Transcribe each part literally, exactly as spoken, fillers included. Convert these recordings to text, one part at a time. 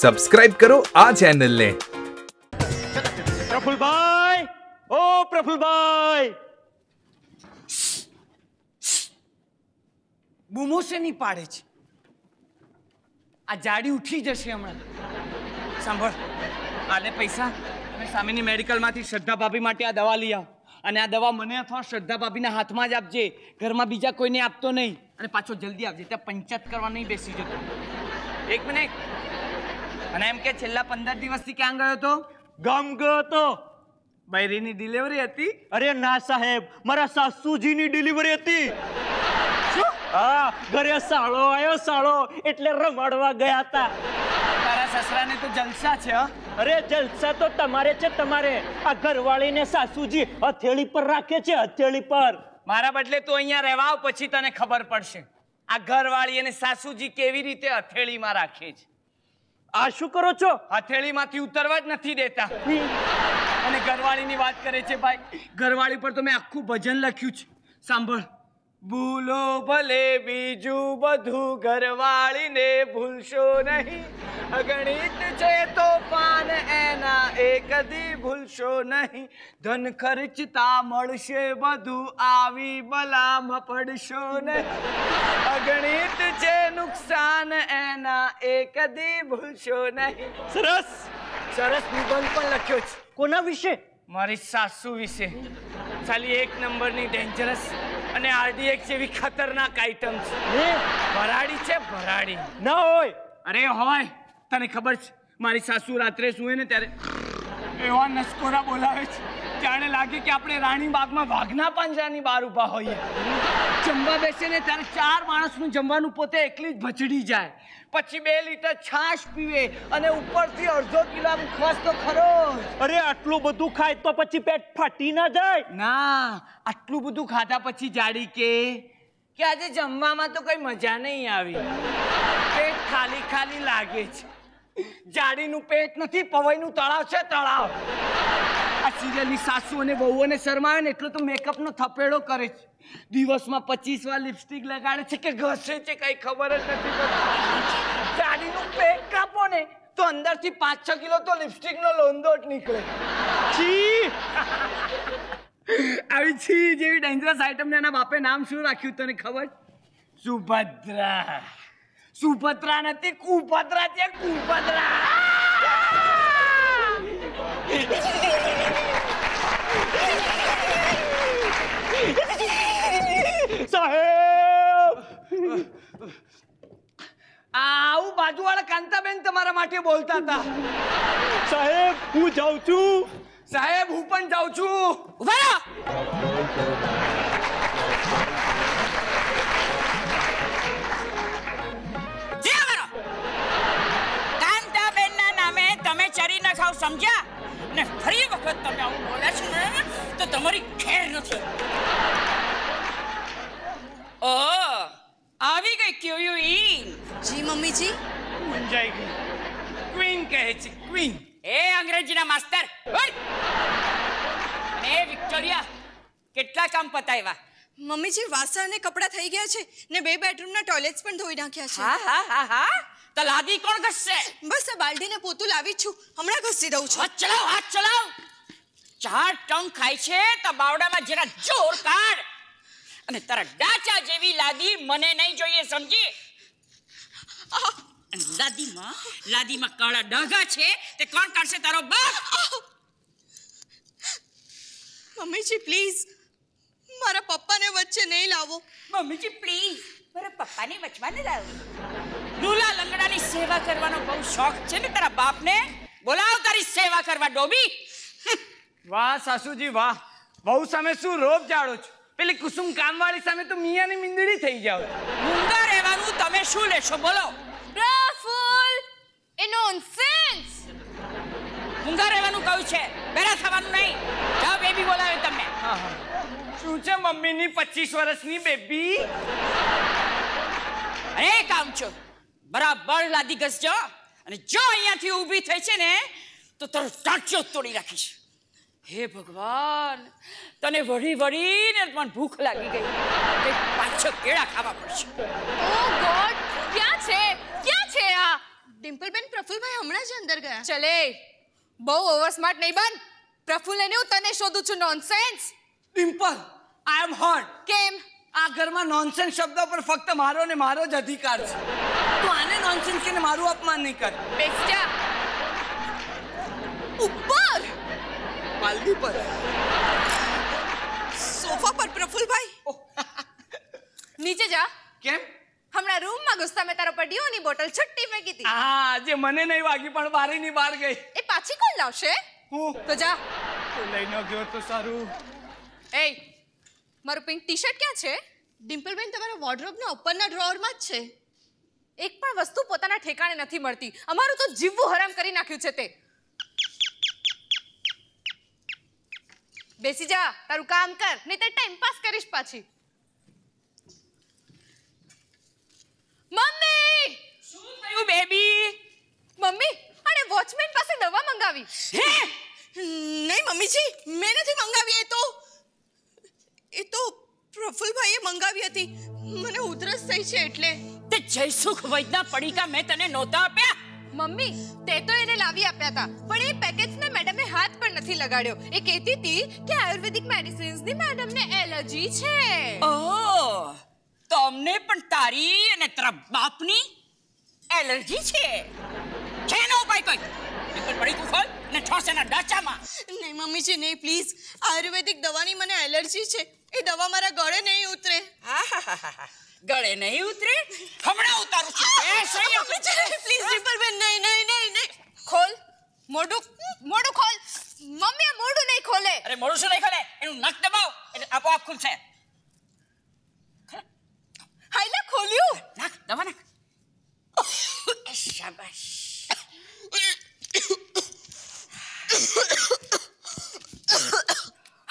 Subscribe करो आ channel ने। प्रफुल भाई, ओ प्रफुल भाई, બૂમો શેની પાડે છે? આ જાડી ઉઠી જશે હમણાં. સાંભળ, આલે પૈસા અને સામેની મેડિકલમાંથી શ્રદ્ધા ભાભી માટે આ દવા લઈ આવ અને આ દવા મને અથવા શ્રદ્ધા ભાભીના હાથમાં જ આપજે. ઘરમાં બીજા કોઈને આપતો નહીં. અને પાછો જલ્દી આપજે, ત્યાં પંચાયત કરવા નહીં બેસી જતો. એક મિનિટ, અને એમ કે છેલ્લા પંદર દિવસથી ક્યાં ગયો હતો? ગામ ગયો હતો. બૈરીની ડિલિવરી હતી. અરે ના સાહેબ, મારા સાસુજીની ડિલિવરી હતી. હા, ઘરે સાળો આવ્યો, સાળો એટલે રમાડવા ગયા હતા. તારા સસરાને તો જલસા છે. અરે જલસા તો તમારે છે, તમારે. આ ઘરવાળીને સાસુજી હથેળી પર રાખે છે, હથેળી પર. મારા બદલે તો અહીંયા રહેવા, પછી તને ખબર પડશે આ ઘરવાળી અને સાસુજી કેવી રીતે હથેળીમાં રાખે છે. આ શું કરો છો? હથેળીમાંથી ઉતરવા જ નથી દેતા. અને ઘરવાળીની વાત કરે છે. ભાઈ, ઘરવાળી પર તો મેં આખું ભજન લખ્યું છે, સાંભળ. ભૂલો ભલે બીજું બધું, ઘરવાળીને ભૂલશો નહીં. અગણિત છે તોફાન એના, એ કદી ભૂલશો નહીં. ધન ખર્ચતા મળશે બધું, આવી બલામાં પડશો નહીં. અગણિત છે નુકસાન એના, એ કદી ભૂલશો નહીં. સરસ સરસ નિબંધ પણ લખ્યો છે. કોના વિશે? મારી સાસુ વિશે. ખાલી એક નંબરની ડેન્જરસ અને આરડીએક્સ જેવી ખતરનાક આઈટમ છે. ભરાડી છે, ભરાડી. ન હોય. અરે હોય, તને ખબર છે. મારી સાસુ રાત્રે સૂવે ને ત્યારે એવા નસકોરા બોલાવે છે જાણે લાગે કે આપણે રાણીબાગમાં વાઘના પાંજરાની બહાર ઊભા હોઈએ. જમવા બેસે ને ત્યારે ચાર માણસનું જમવાનું પોતે એકલી જ ભચડી જાય. પછી બે લીટર છાશ પીવે અને ઉપરથી અડધો કિલો ખસ તો ખરો. અરે આટલું બધું ખાય તો પછી પેટ ફાટી ના જાય? ના, આટલું બધું ખાધા પછી જાડી કે કે આજે જમવામાં તો કઈ મજા નહીં આવી. પેટ ખાલી ખાલી લાગે છે. જાડીનું પેટ નથી, પવઈનું તળાવ છે, તળાવ. આ સિરિયલની સાસુ અને વહુઓને શરમાવે ને એટલો તો મેકઅપનો થપેડો કરે છે. દિવસમાં પચીસ વાર લિપસ્ટિક લગાડે છે કે ઘસે છે, કઈ ખબર જ નથી પડતી. સાડીનું પેક કાપો ને તો અંદરથી પાંચ છ કિલો તો લિપસ્ટિકનો લોંદો જ નીકળે. છી! આવી છી જેવી ડેન્જરસ આઈટમને એના બાપે નામ શું રાખ્યું તને ખબર? સુભદ્રા. સુભદ્રા નથી, કુભદ્રા છે, કુભદ્રા. આવું બાજુવાળા કાંતાબેન તમારા માટે બોલતા હતા. સાહેબ હું જાઉં છું. સાહેબ હું પણ જાઉં છું. કાંતાબેન ના નામે તમે ચરી ન ખાવ, સમજ્યા? ને ફરી વખત તમે આવું બોલે છો ને તો તમારી ખેર નથી. ઓહ, આવી ગઈ ક્યુઈન. જી મમ્મી જી. મુંજાઈ ગઈ. ક્વીન કહે છે, ક્વીન. એ અંગ્રેજીના માસ્ટર. અને એ વિક્ટોરિયા, કેટલા કામ પતાવ્યા? મમ્મી જી, વાસણ ને કપડાં થઈ ગયા છે ને બે બેડરૂમના ટોયલેટ્સ પણ ધોઈ નાખ્યા છે. હા હા હા હા. તો લાદી કોણ ઘસશે? બસ આ બાલડીને પોતું લાવી છું, હમણાં ઘસી દઉં છું. હાથ ચલાવ, હાથ ચલાવ. ચાર ટંગ ખાય છે તો બાવડામાં જરા જોર કાઢ. અને તારા ડાચા જેવી લાદી મને નહીં જોઈએ, સમજી? લાદીમાં લાદીમાં કાળા ડાઘા છે તે કોણ કાઢશે? તારો બાપ. મમ્મીજી પ્લીઝ, મારા પપ્પાને વચ્ચે નહીં લાવો. મમ્મીજી પ્લીઝ, મારા પપ્પાને વચમાં ન લાવો. લૂલા લંગડાની સેવા કરવાનો બહુ શોખ છે ને તારા બાપને. બોલાવ તારી સેવા કરવા ડોબી. વાહ સાસુજી વાહ, બહુ સામે શું રોપ જાળો છો? પેલી કુસુમ કામવાળી સામે તો મિયાની મીંદડી થઈ જાવ. ગુંગા રહેવાનું તમે શું લેશો બોલો? પ્રફુલ, એ નોનસેન્સ. ગુંગા રહેવાનું કહ્યું છે, બેરા થવાનું નહીં. જાઓ, બેબી બોલાવે તમને. હા હા. શું છે મમ્મીની પચીસ વર્ષની બેબી? અરે કામ છો, બરાબર લાદી ઘસજો. અને જો અહીંયાથી ઊભી થઈ છે ને તો તારો ટાંચો તોડી રાખીશ. હે ભગવાન, તને વળી વળીને પણ ભૂખ લાગી ગઈ. તે પાછો કેળા ખાવા પડશે. ઓ ગોડ, ક્યાં છે, ક્યાં છે આ ડિમ્પલબેન, પ્રફુલભાઈ હમણાં જ અંદર ગયા. ચલે, બહુ ઓવરસ્માર્ટ નહીં બન. પ્રફુલને હું તને શોધું છું. Nonsense. Dimple, I am hurt. કેમ? આ ઘરમાં નોનસેન્સ શબ્દો પર ફક્ત મારો ને મારો જ અધિકાર છે. તું આને નોનસેન્સ કહીને મારું અપમાન નહીં કર. બેસ્ટા. ઉપર. માલદી પર. સોફા પર પ્રફુલભાઈ. નીચે જા. કેમ? હમણાં રૂમમાં ગુસ્સામાં તારો પડ્યોની બોટલ છૂટી ફેંકી હતી. હા, જે મને નહીં વાગી પણ બારીની બહાર ગઈ. એ પાછી કોણ લાવશે? હું. તો જા. લઈ ન ગયો તો સારું. એ મારું પિંક ટી શર્ટ ક્યાં છે? ડિમ્પલબેન, તમારા વોર્ડરોબના ઉપરના ડ્રોઅરમાં જ છે. એક પણ વસ્તુ પોતાના ઠેકાણે નથી મળતી. અમારું તો જીવવું હરામ કરી નાખ્યું છે તે. બેસી જા, તારું કામ કર, નહીંતર ટાઈમ પાસ કરીશ પાછી. મમ્મી! શું થયું બેબી? મમ્મી, અને વોચમેન પાસે દવા મંગાવી. હે? નહીં મમ્મીજી, મેં નથી મંગાવી. એ તો એ તો પ્રફુલભાઈએ મંગાવી હતી. મને ઉધરસ થઈ છે એટલે. તે જયસુખ વૈદ્યના પડીકા મેં તને નહોતા આપ્યા. મમ્મી, તે તો એને લાવી આપ્યા હતા, પણ એ પેકેજને મેડમે હાથ પણ નથી લગાડ્યો. એ કહેતી હતી કે આયુર્વેદિક મેડિસિન્સની મેડમને એલર્જી છે. ઓહ, તો અમને પણ તારી અને તારા બાપની એલર્જી છે. છે નો ભાઈ કોઈ એકલ પડી તું ફળ ને ઠોસેના ડાચામાં. નહીં મમ્મીજી, નહીં પ્લીઝ. આયુર્વેદિક દવાની મને એલર્જી છે. એ દવા મારા ગળે નહીં ઉતરે. હા, ગળે નહીં ઉતરે. હમણાં ઉતારું છું. એ સહી મમ્મીજી, પ્લીઝ. ડિમ્પલબેન, નહીં નહીં નહીં નહીં. ખોલ મોઢું, મોઢું ખોલ. મમ્મી, મોઢું નહીં ખોલે. અરે મોઢું શું નહીં ખોલે? એનું નખ દબાવ એટલે આપોઆપ ખુલશે. હાઈલા, ખોલ્યું. નાખ દવા નાખ. શાબાશ.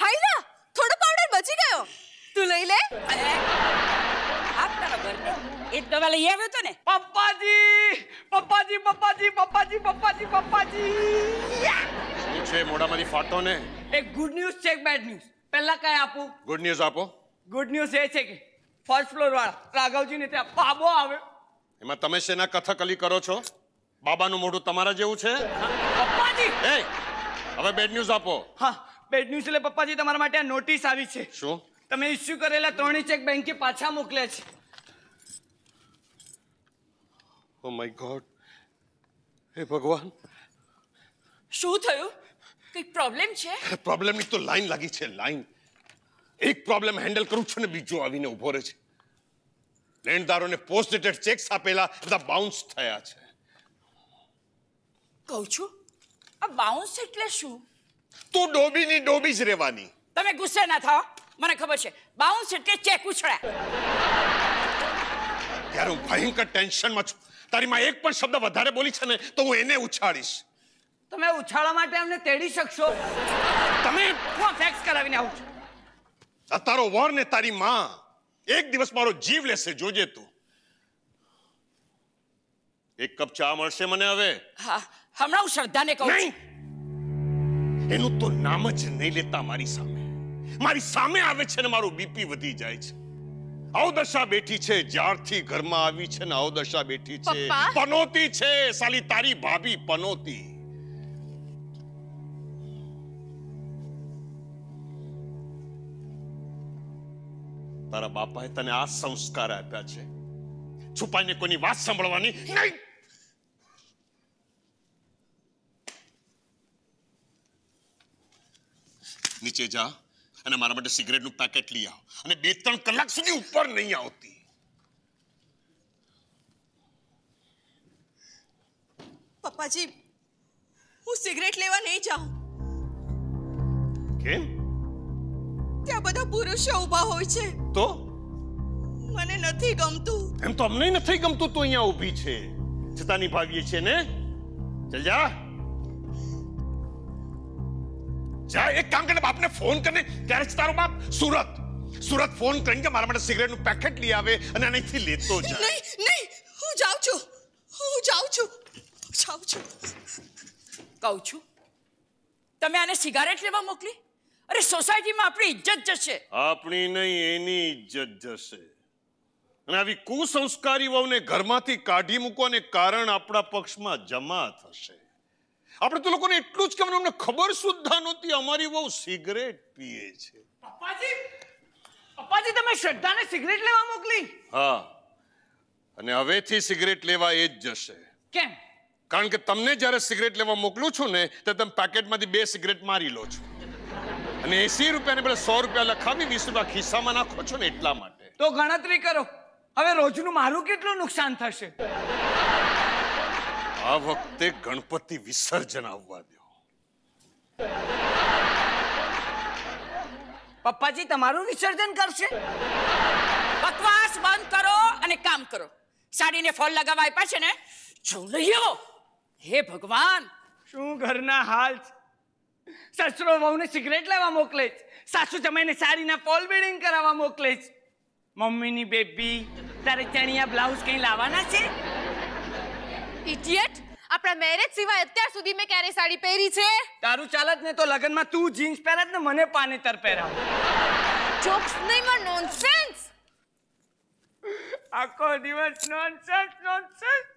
હાઈલા, થોડો પાવડર બચી ગયો. તું લઈ લે. આપ તારા ઘરને એ દવા લઈ આવ્યો તો ને. પપ્પાજી, પપ્પાજી, પપ્પાજી, પપ્પાજી, પપ્પાજી, પપ્પાજી. શું છે મોઢામાંથી ફાટો ને? એક ગુડ ન્યૂઝ છે, એક બેડ ન્યૂઝ. પહેલા કઈ આપું? ગુડ ન્યૂઝ આપો. ગુડ ન્યૂઝ એ છે કે ફર્સ્ટ ફ્લોર વાળા રાઘવજી ને ત્યાં બાબો આવે. એમાં તમે શેના કથકલી કરો છો? બાબાનું મોઢું તમારા જેવું છે. પપ્પાજી, એ હવે બેડ ન્યૂઝ આપો. હા, બેડ ન્યૂઝ એટલે પપ્પાજી તમારા માટે આ નોટિસ આવી છે. શું? તમે ઇશ્યુ કરેલા ત્રણેય ચેક બેંકે પાછા મોકલ્યા છે. ઓ માય ગોડ, હે ભગવાન. શું થયું? કંઈક પ્રોબ્લેમ છે? પ્રોબ્લેમની તો લાઈન લાગી છે, લાઈન. એક પ્રોબ્લેમ હેન્ડલ કરું છું ને બીજો આવીને ઊભો રહે છે. લેણદારોને પોસ્ટ ડેટેડ ચેક્સ આપેલા બધા બાઉન્સ થયા છે. કહું છું, આ બાઉન્સ એટલે શું? તું ડોબીની ડોબી જ રહેવાની. તમે ગુસ્સે ના થાઓ, મને ખબર છે. બાઉન્સ એટલે ચેક ઉછળ્યા. યાર, હું ભયંકર ટેન્શનમાં છું. તારી માં એક પણ શબ્દ વધારે બોલી છે ને તો હું એને ઉછાળીશ. તમે ઉછાળવા માટે અમને તેડી શકશો? તમે હું ફેક્સ કરાવીને આવું છું. આ તારો વર ને તારી માં એક દિવસ મારો જીવ લેશે, જોજે તું. એક કપ ચા મળશે મને હવે? હા, હમણાં હું શ્રદ્ધાને કહું છું. નહીં, એનું તો નામ જ નહીં લેતા. મારી સામે મારી સામે આવે છે ને મારું બીપી વધી જાય છે. આવ દશા બેઠી છે જ્યારથી ઘરમાં આવી છે ને. આવ દશા બેઠી છે. પનોતી છે સાલી તારી ભાભી, પનોતી. તારા બાપાએ તને આ સંસ્કાર આપ્યા છે, છુપાઈને કોઈની વાત સાંભળવાની નહીં. નીચે જા અને મારા માટે સિગરેટનું પેકેટ લઈ આવ, અને બે ત્રણ કલાક સુધી ઉપર નહીં આવતી. પપ્પાજી, હું સિગરેટ લેવા નહીં જાઉં. કેમ? ત્યાં બધા પુરુષો ઊભા હોય છે. તો મને નથી ગમતું. એમ તો અમને નથી ગમતું. તો અહીંયા ઊભી છે છતાં નિભાવીએ છે ને. ચલ જા. જા, એક કામ કરીને બાપને ફોન કરીને ત્યારે તારો બાપ સુરત સુરત ફોન કરીને મારા માટે સિગરેટનું પેકેટ લઈ આવે અને અહીંથી લેતો જા. નહીં નહીં, હું જાઉં છું, હું જાઉં છું, જાઉં છું. કહું છું, તમે આને સિગારેટ લેવા મોકલી? અરે સોસાયટીમાં આપણી ઇજ્જત જશે. આપણી નહીં, એની ઇજ્જત જશે. कुसंस्कारी वहुने घरमांथी काढी मूकवाने कारण आपणा पक्षमां जमा थशे। आपणे तो लोकोने एटलुं ज कहेवानुं, अमने खबर सुद्धा नहोती अमारी वहू सिगरेट पीए छे। पप्पाजी पप्पाजी तमे श्रद्धाने सिगरेट लेवा मोकली? हां, अने हवेथी सिगरेट लेवा ए ज जशे। केम? कारण के तमने ज्यारे सिगरेट लेवा मोकलुं छुं ने त्यारे तमे पेकेटमांथी बे सिगरेट मारी लो छो अने अस्सी रुपियाने बदले सौ रुपिया लखावी वीस रुपिया खिस्सामां नाखो छो ने एटला माटे। तो गणतरी करो हवे रोजनु मारू केटलुं नुकसान थशे। आ वखते गणपति विसर्जन आववा द्यो। पप्पाजी तमारू विसर्जन करशे? बकवास बंद करो अने काम करो। साड़ी ने फॉल लगावा आप्या छे ने जो लई आव। हे भगवान शुं घरना हाल। ससरो वहुने सिगरेट लेवा मोकले, सासू जमाईने साड़ीना फॉल बीडिंग करावा मोकले, मम्मी नी बेबी तारे चणिया ब्लाउज कहीं लावाना छे। इडियट, आपड़ा मैरेज सिवाय અત્યાર સુધી મે ક્યારે સાડી પહેરી છે? તારું ચાલત ને તો લગન માં તું જીન્સ પહેરત ને મને પાનેતર પહેરાવ। જોક્સ નહીં માર નોનસેન્સ। આખો દિવસ નોનસેન્સ નોનસેન્સ।